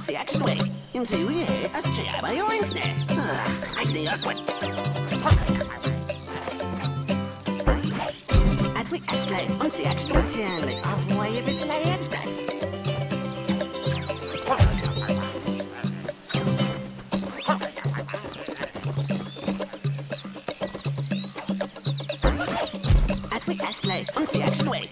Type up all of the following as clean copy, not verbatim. See, actually, I'm too weird. That's true. I'm your internet. I think I quit. I quit. I'm see, actually, I'm way a bit later. I quit. I'm see, actually.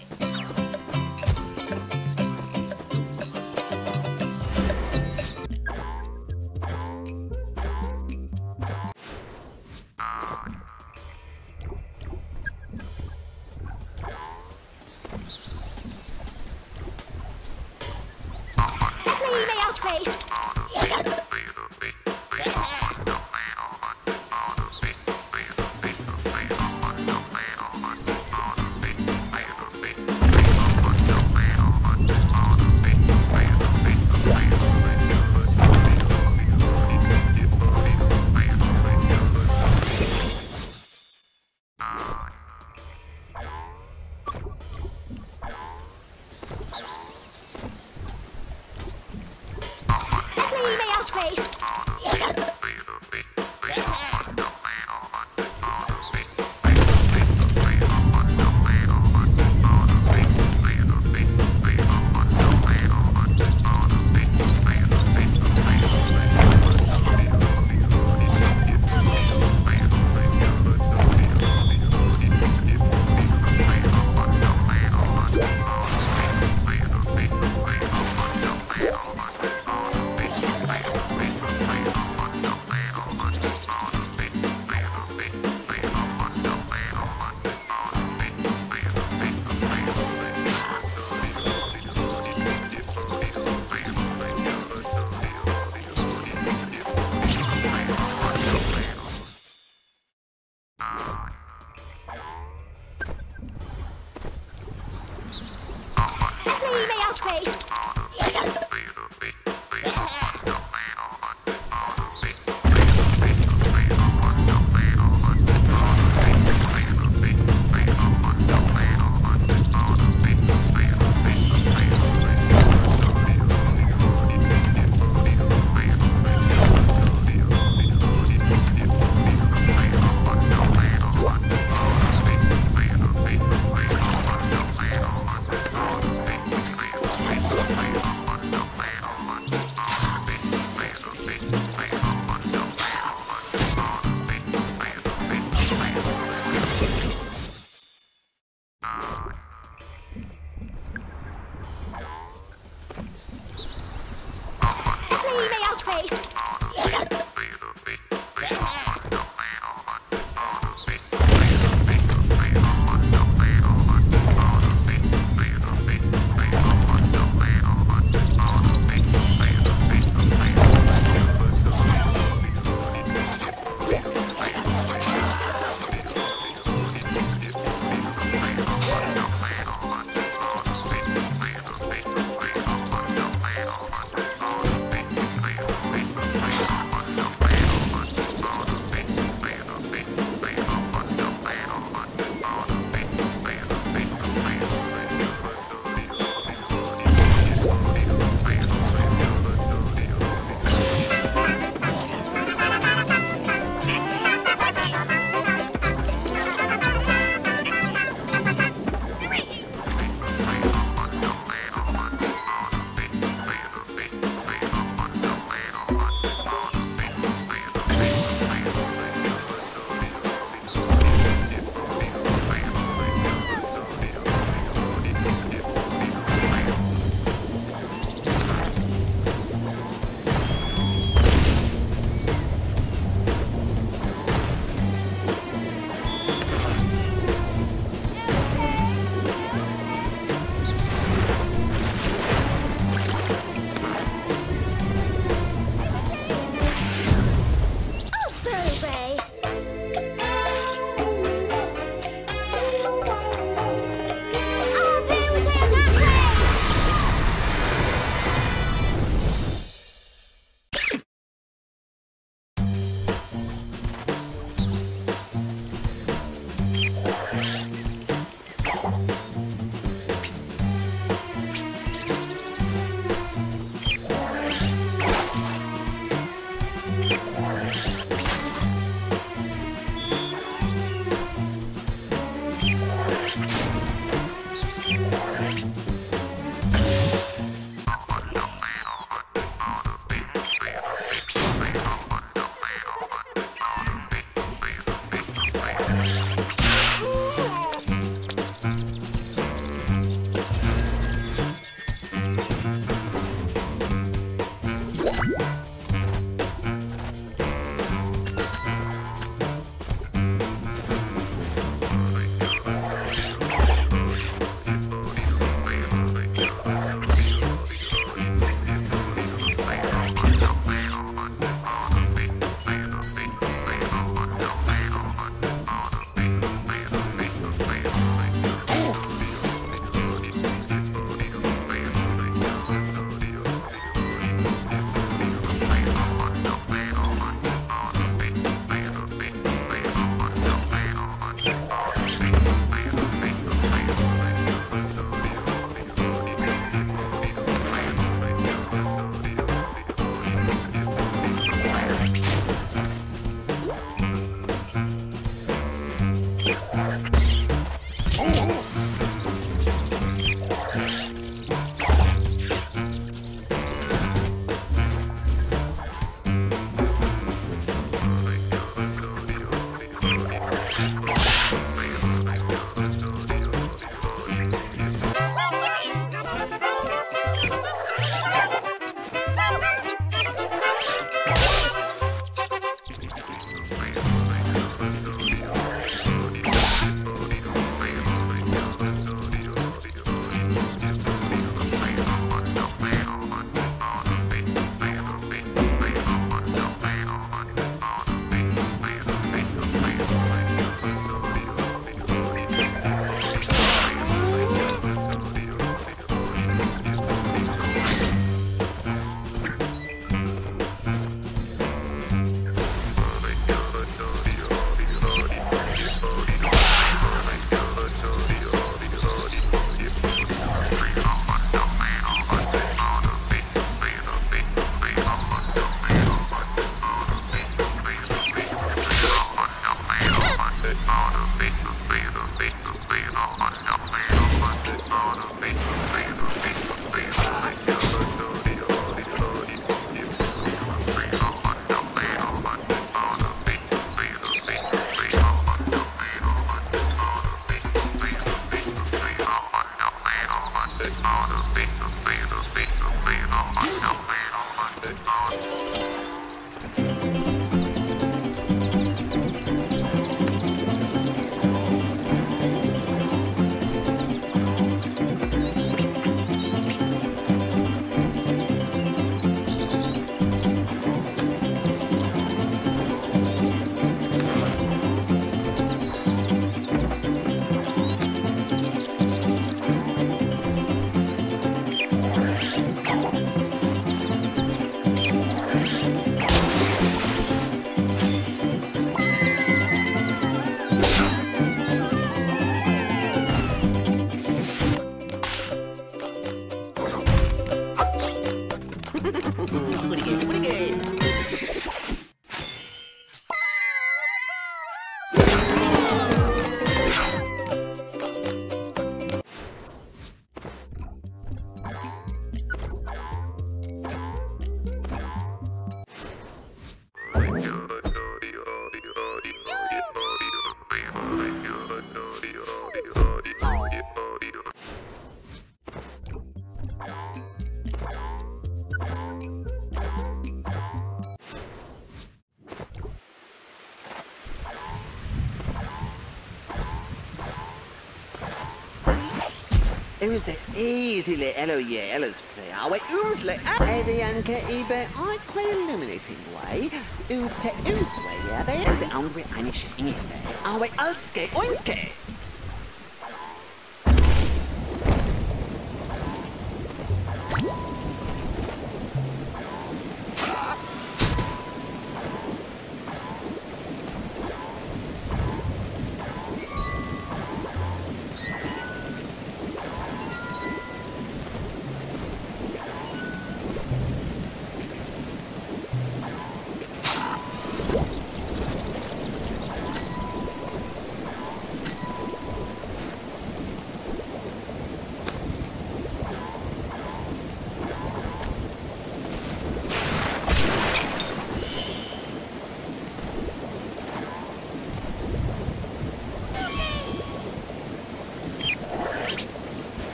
Eusle, easily, hello, yeah, hello's fair way, oomsle, hey, the anchor, eBay, I quite illuminating way, oop, te, oomsle, yeah, they, the angry, any shitting is there, our way, ulske, oinske.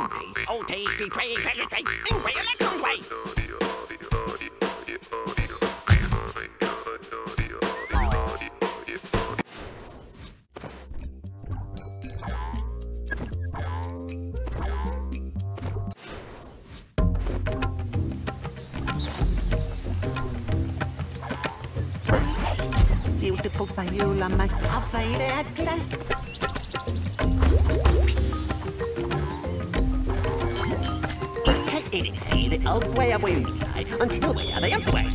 Way. Oh, take me, pray, treasure straight, in way, electron's way. Beautiful viola, my love, the old way away we slide until we are the other way.